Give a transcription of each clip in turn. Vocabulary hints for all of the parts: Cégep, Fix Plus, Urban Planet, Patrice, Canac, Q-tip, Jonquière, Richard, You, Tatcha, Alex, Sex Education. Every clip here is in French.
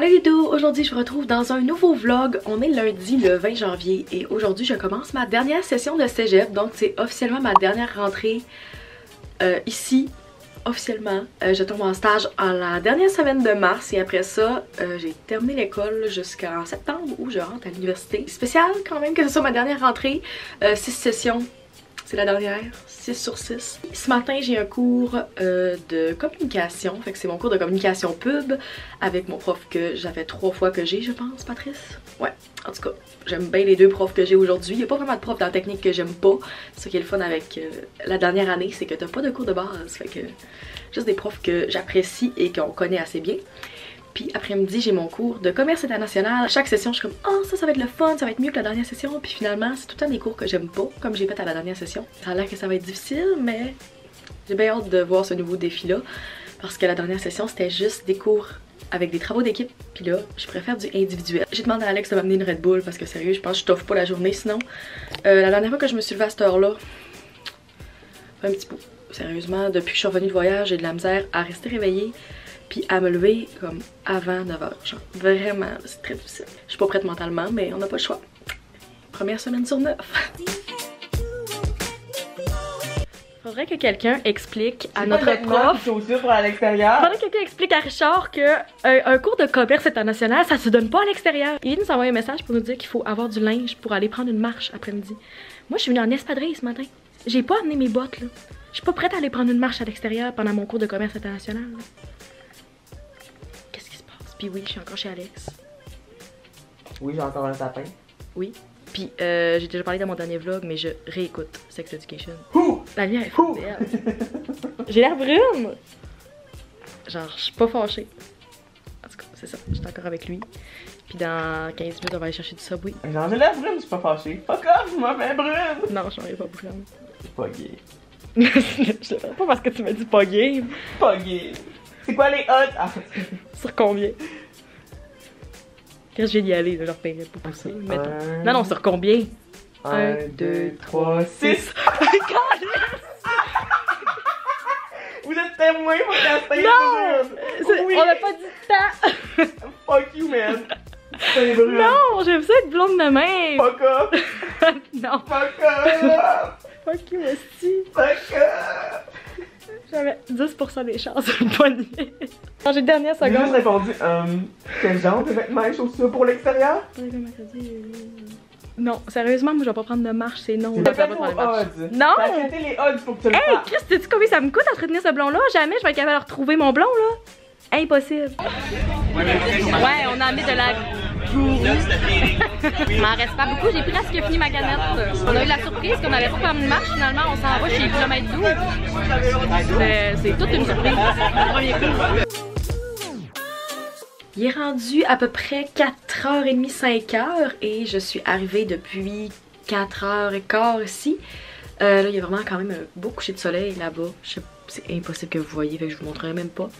Allô YouTube! Aujourd'hui je vous retrouve dans un nouveau vlog. On est lundi le 20 janvier et aujourd'hui je commence ma dernière session de Cégep. Donc c'est officiellement ma dernière rentrée ici. Officiellement, je tombe en stage en la dernière semaine de mars et après ça, j'ai terminé l'école jusqu'en septembre où je rentre à l'université. Spécial quand même que ce soit ma dernière rentrée, 6 sessions. C'est la dernière, 6 sur 6. Ce matin, j'ai un cours de communication, fait que c'est mon cours de communication pub avec mon prof que j'avais 3 fois que j'ai, je pense, Patrice. Ouais, en tout cas, j'aime bien les 2 profs que j'ai aujourd'hui. Il n'y a pas vraiment de prof dans la technique que j'aime pas. Ce qui est le fun avec la dernière année, c'est que t'as pas de cours de base, fait que juste des profs que j'apprécie et qu'on connaît assez bien. Puis après-midi, j'ai mon cours de commerce international. Chaque session, je suis comme « Oh, ça va être le fun, ça va être mieux que la dernière session. » Puis finalement, c'est tout le temps des cours que j'aime pas, comme j'ai fait à la dernière session. Ça a l'air que ça va être difficile, mais j'ai bien hâte de voir ce nouveau défi-là. Parce que la dernière session, c'était juste des cours avec des travaux d'équipe. Puis là, je préfère du individuel. J'ai demandé à Alex de m'amener une Red Bull parce que sérieux, je pense que je t'offre pas la journée sinon. La dernière fois que je me suis levée à cette heure-là, un petit peu. Sérieusement, depuis que je suis revenue de voyage, j'ai de la misère à rester réveillée. Puis à me lever comme avant 9h, genre vraiment, c'est très difficile. Je suis pas prête mentalement, mais on n'a pas le choix. Première semaine sur 9. Faudrait que quelqu'un explique à notre prof. Faudrait que quelqu'un explique à Richard que un cours de commerce international, ça se donne pas à l'extérieur. Il nous envoie un message pour nous dire qu'il faut avoir du linge pour aller prendre une marche après-midi. Moi, je suis venue en espadrille ce matin. J'ai pas amené mes bottes là. Je suis pas prête à aller prendre une marche à l'extérieur pendant mon cours de commerce international. Là. Puis oui, je suis encore chez Alex. Oui, j'ai encore un sapin. Oui. Puis j'ai déjà parlé dans mon dernier vlog, mais je réécoute Sex Education. Ouh! La lumière est fou! J'ai l'air brune! Genre, je suis pas fâchée. En tout cas, c'est ça. J'étais encore avec lui. Puis dans 15 minutes, on va aller chercher du Subway. Genre, j'ai l'air brune, je suis pas fâchée. Pas comme, je m'en fais brune! Non, je m'en ai pas brune. C'est pas gay. Je le fais pas parce que tu m'as dit pas gay. Pas gay. C'est quoi les hottes? Ah. Sur combien? Quand je vais y aller, je leur paierai pas pour ça. Un... Non, non, sur combien? 1, 2, 3, 6. Vous êtes témoin, vous êtes non! Oui. On n'a pas dit de temps! Fuck you, man! Non, j'aime ça être blonde de même! Fuck up! Non! Fuck up! Fuck you aussi! Fuck up! J'avais 10% des chances de me poigner. Quand j'ai dernière seconde. J'ai juste répondu, quel genre de vêtements et chaussures pour l'extérieur? Non, sérieusement, moi je vais pas prendre de marche, c'est non. Je vais pas prendre de marche. Non! T'as acheté les odds pour que tu le fasses. Hey, Chris, t'as-tu combien ça me coûte d'entretenir ce blond-là? Jamais je vais être capable de retrouver mon blond, là. Impossible. Ouais, on a mis de la. Il m'en reste pas beaucoup, j'ai presque fini ma canette. On a eu la surprise qu'on n'avait pas permis de marche, finalement on s'en va chez Kilomètre 12. C'est toute une surprise, le premier coup. Il est rendu à peu près 4h30, 5h et je suis arrivée depuis 4h15 ici. Là il y a vraiment quand même un beau coucher de soleil là-bas. C'est impossible que vous voyez, fait que je vous montrerai même pas.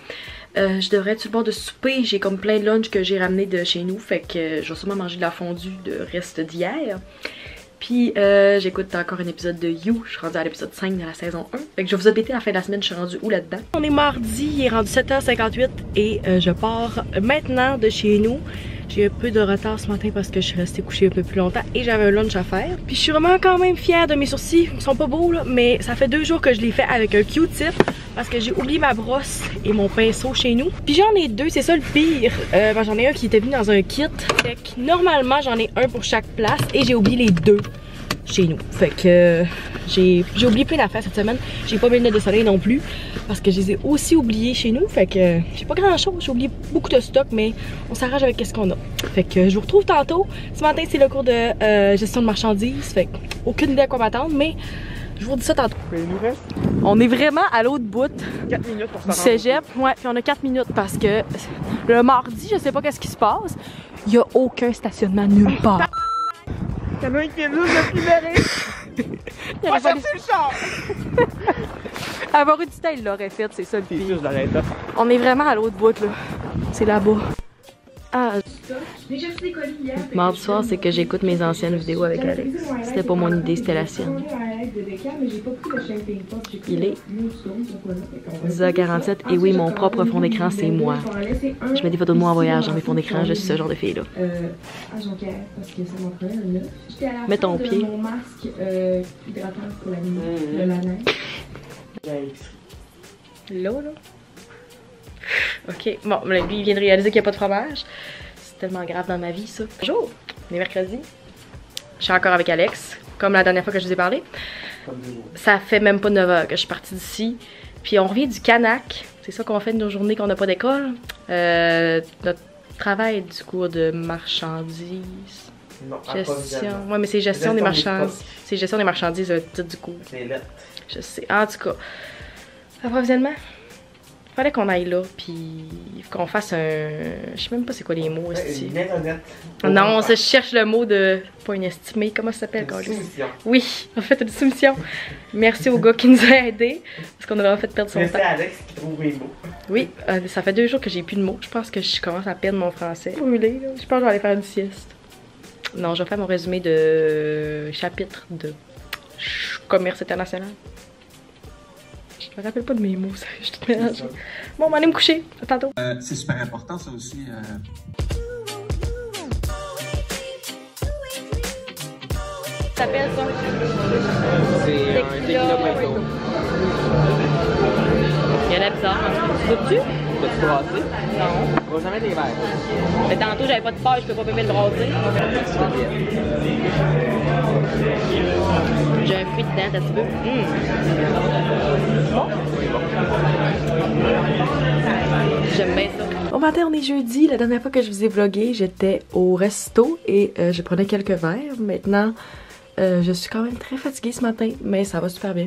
Je devrais être sur le bord de souper, j'ai comme plein de lunch que j'ai ramené de chez nous, fait que je vais sûrement manger de la fondue de reste d'hier. Puis j'écoute encore un épisode de You, je suis rendue à l'épisode 5 de la saison 1, fait que je vais vous updater la fin de la semaine, je suis rendue où là-dedans. On est mardi, il est rendu 7h58 et je pars maintenant de chez nous. J'ai un peu de retard ce matin parce que je suis restée couchée un peu plus longtemps et j'avais un lunch à faire. Puis je suis vraiment quand même fière de mes sourcils, ils sont pas beaux là, mais ça fait 2 jours que je les fais avec un Q-tip parce que j'ai oublié ma brosse et mon pinceau chez nous. Puis j'en ai 2, c'est ça le pire. Ben j'en ai un qui était venu dans un kit, fait que normalement j'en ai un pour chaque place et j'ai oublié les 2 chez nous. Fait que j'ai oublié plein d'affaires cette semaine, j'ai pas mes lunettes de soleil non plus. Parce que je les ai aussi oubliés chez nous, fait que j'ai pas grand chose, j'ai oublié beaucoup de stock, mais on s'arrange avec ce qu'on a. Fait que je vous retrouve tantôt. Ce matin c'est le cours de gestion de marchandises, fait que aucune idée à quoi m'attendre, mais je vous dis ça tantôt. On est vraiment à l'autre bout du Cégep, ouais, puis on a 4 minutes parce que le mardi, je sais pas qu'est-ce qui se passe, il y a aucun stationnement nulle part. Quelqu'un qui est nous de libérer. On va chercher le char. Avoir eu du temps, il l'aurait fait, c'est ça le pire. On est vraiment à l'autre bout là. C'est là-bas. Ah. Mardi soir, c'est que j'écoute mes anciennes vidéos avec Alex. C'était pas mon idée, c'était la sienne. Alex de Becca, mais j'ai pas pris le champagne pop. Il est 11h47 et oui, mon propre fond d'écran, c'est moi. Je mets des photos de moi en voyage dans mes fonds d'écran, je suis ce genre de fille-là. À Jonquière, parce que ça m'en prenait un 9. J'étais à la fin de mon masque hydratant pour la nuit, le lanin. L'eau, là? Ok, bon, lui, il vient de réaliser qu'il n'y a pas de fromage. C'est tellement grave dans ma vie, ça. Bonjour, on est mercredi. Je suis encore avec Alex, comme la dernière fois que je vous ai parlé. Ça fait même pas 9h que je suis partie d'ici. Puis on revient du Canac. C'est ça qu'on fait de nos journées qu'on n'a pas d'école. Notre travail du cours de marchandises. Non, gestion. Ouais, mais c'est gestion des marchandises. C'est gestion des marchandises, le titre du cours. C'est lettre. Je sais. En tout cas, approvisionnement. Fallait qu'on aille là, puis qu'on fasse un. Je sais même pas c'est quoi les mots. Non, je cherche le mot de. Pas une estimée, comment ça s'appelle? Une soumission. Oui, on fait une soumission. Merci au gars qui nous a aidés, parce qu'on a vraiment fait perdre son temps. C'est Alex qui trouve les mots. Oui, ça fait 2 jours que j'ai plus de mots. Je pense que je commence à perdre mon français. Brûlé, je pense que je vais aller faire une sieste. Non, je vais faire mon résumé de chapitre de commerce international. Je me rappelle pas de mes mots, ça, je suis toute mélangée. Bon, on va aller me coucher, à tantôt. C'est super important, ça aussi. Ça s'appelle ça? C'est un tequila mango. Il y en a bizarre, tu goûtes-tu? T'as-tu brassé? Non. On va jamais des verres. Mais tantôt, j'avais pas de peur, je peux pas bébé le brasser. J'ai un fruit dedans, t'as-tu peu? J'aime bien ça. Bon matin, on est jeudi. La dernière fois que je vous ai vlogué, j'étais au resto et je prenais quelques verres. Maintenant, je suis quand même très fatiguée ce matin, mais ça va super bien.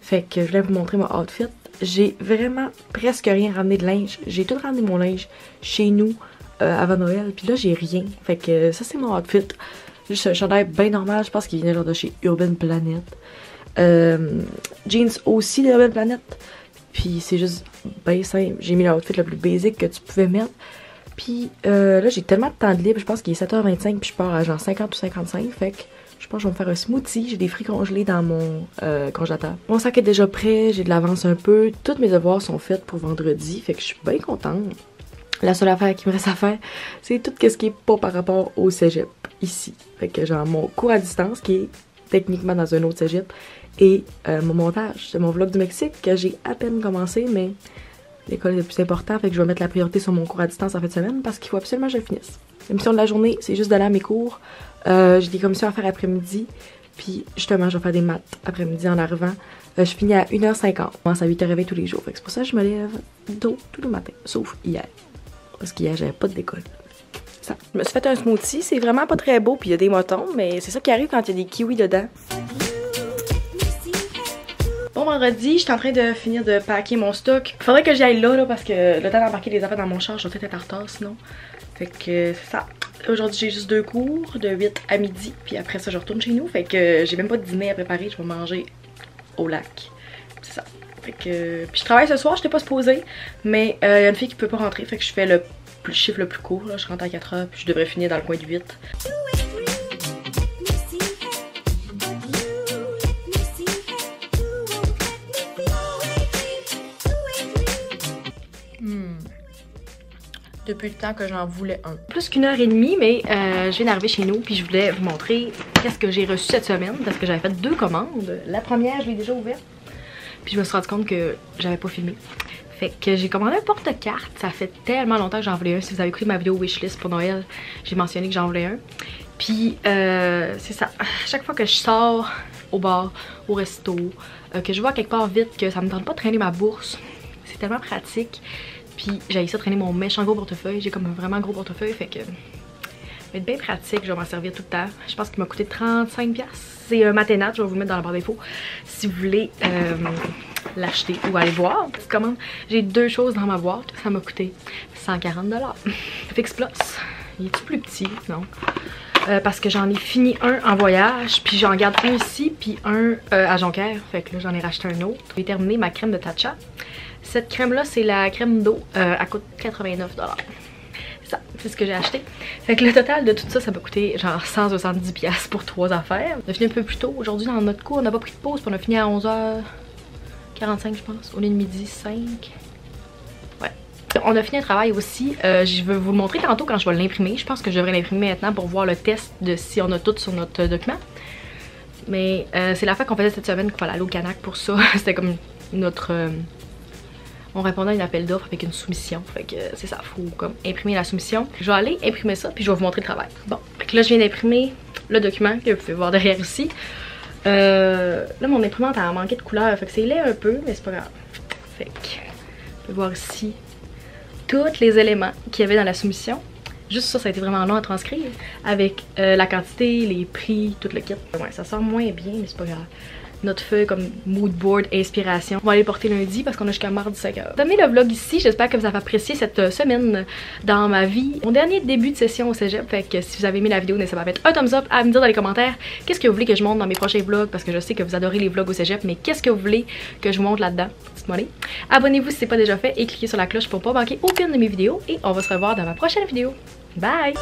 Fait que je voulais vous montrer mon outfit. J'ai vraiment presque rien ramené de linge. J'ai tout ramené mon linge chez nous avant Noël. Puis là, j'ai rien. Fait que ça, c'est mon outfit. Juste un chandail bien normal. Je pense qu'il vient de chez Urban Planet. Jeans aussi d'Urban Planet. Puis c'est juste bien simple. J'ai mis l'outfit le plus basic que tu pouvais mettre. Puis là, j'ai tellement de temps de libre. Je pense qu'il est 7h25. Puis je pars à genre 50 ou 55. Fait que je pense que je vais me faire un smoothie. J'ai des fruits congelés dans mon congélateur. Mon sac est déjà prêt. J'ai de l'avance un peu. Tous mes devoirs sont faits pour vendredi. Fait que je suis bien contente. La seule affaire qui me reste à faire, c'est tout ce qui est pas par rapport au cégep ici. Fait que genre mon cours à distance qui est techniquement dans un autre cégep. Et mon montage, c'est mon vlog du Mexique que j'ai à peine commencé, mais l'école est le plus important, fait que je vais mettre la priorité sur mon cours à distance en fin de semaine parce qu'il faut absolument que je le finisse. La mission de la journée, c'est juste d'aller à mes cours. J'ai des commissions à faire après-midi, puis justement, je vais faire des maths après-midi en arrivant. Je finis à 1h50, je commence à 8h20 tous les jours, fait que c'est pour ça que je me lève tôt tous les matins, sauf hier, parce qu'hier, j'avais pas d'école. Ça. Je me suis fait un smoothie, c'est vraiment pas très beau, puis il y a des motons, mais c'est ça qui arrive quand il y a des kiwis dedans. Bon vendredi, je suis en train de finir de packer mon stock. Faudrait que j'y aille là, parce que le temps d'embarquer les affaires dans mon char, je vais peut-être être en retard sinon. Fait que c'est ça. Aujourd'hui, j'ai juste 2 cours, de 8 à midi. Puis après ça, je retourne chez nous. Fait que j'ai même pas de dîner à préparer. Je vais manger au lac. C'est ça. Fait que. Puis je travaille ce soir, je n'étais pas supposée. Mais il y a une fille qui peut pas rentrer. Fait que je fais le chiffre le plus court. Là. Je rentre à 4h, puis je devrais finir dans le coin du 8. Depuis le temps que j'en voulais un. Plus qu'1h30, mais je viens d'arriver chez nous puis je voulais vous montrer qu'est-ce que j'ai reçu cette semaine parce que j'avais fait 2 commandes. La première, je l'ai déjà ouverte. Puis je me suis rendu compte que j'avais pas filmé. Fait que j'ai commandé un porte-carte. Ça fait tellement longtemps que j'en voulais un. Si vous avez écouté ma vidéo Wishlist pour Noël, j'ai mentionné que j'en voulais un. Puis c'est ça. Chaque fois que je sors au bar, au resto, que je vois quelque part vite que ça me tente pas de traîner ma bourse, c'est tellement pratique. Puis j'ai essayé de traîner mon méchant gros portefeuille. J'ai comme un vraiment gros portefeuille. Fait que ça va être bien pratique. Je vais m'en servir tout le temps. Je pense qu'il m'a coûté 35$. C'est un matinat. Je vais vous le mettre dans la barre d'infos si vous voulez l'acheter ou aller voir. Petite commande. J'ai 2 choses dans ma boîte. Ça m'a coûté 140$. Fix Plus. Il est-tu plus petit? Non. Parce que j'en ai fini un en voyage. Puis j'en garde un ici. Puis un à Jonquière. Fait que là, j'en ai racheté un autre. J'ai terminé ma crème de Tatcha. Cette crème-là, c'est la crème d'eau. Elle coûte 89$. Ça, c'est ce que j'ai acheté. Fait que le total de tout ça, ça m'a coûté genre 170$ pour 3 affaires. On a fini un peu plus tôt. Aujourd'hui, dans notre cours, on n'a pas pris de pause, puis on a fini à 11h45, je pense. On est de midi 5. Ouais. On a fini un travail aussi. Je vais vous le montrer tantôt quand je vais l'imprimer. Je pense que je devrais l'imprimer maintenant pour voir le test de si on a tout sur notre document. Mais c'est l'affaire qu'on faisait cette semaine qu'on allait aller au Canac pour ça. C'était comme notre... on répondait à un appel d'offres avec une soumission. Fait que c'est ça, faut comme imprimer la soumission. Je vais aller imprimer ça, puis je vais vous montrer le travail. Bon, fait que là je viens d'imprimer le document que vous pouvez voir derrière ici. Là mon imprimante a manqué de couleur, fait que c'est laid un peu, mais c'est pas grave. Fait que vous pouvez voir ici tous les éléments qu'il y avait dans la soumission. Juste ça, ça a été vraiment long à transcrire. Avec la quantité, les prix, tout le kit. Ouais, ça sort moins bien, mais c'est pas grave. Notre feuille comme mood board, inspiration. On va aller porter lundi parce qu'on a jusqu'à mardi 5h. Terminez le vlog ici, j'espère que vous avez apprécié cette semaine dans ma vie. Mon dernier début de session au cégep, fait que si vous avez aimé la vidéo, n'hésitez pas à mettre un thumbs up, à me dire dans les commentaires qu'est-ce que vous voulez que je montre dans mes prochains vlogs, parce que je sais que vous adorez les vlogs au cégep, mais qu'est-ce que vous voulez que je vous montre là-dedans? Dites-moi. Abonnez-vous si c'est pas déjà fait et cliquez sur la cloche pour pas manquer aucune de mes vidéos et on va se revoir dans ma prochaine vidéo. Bye!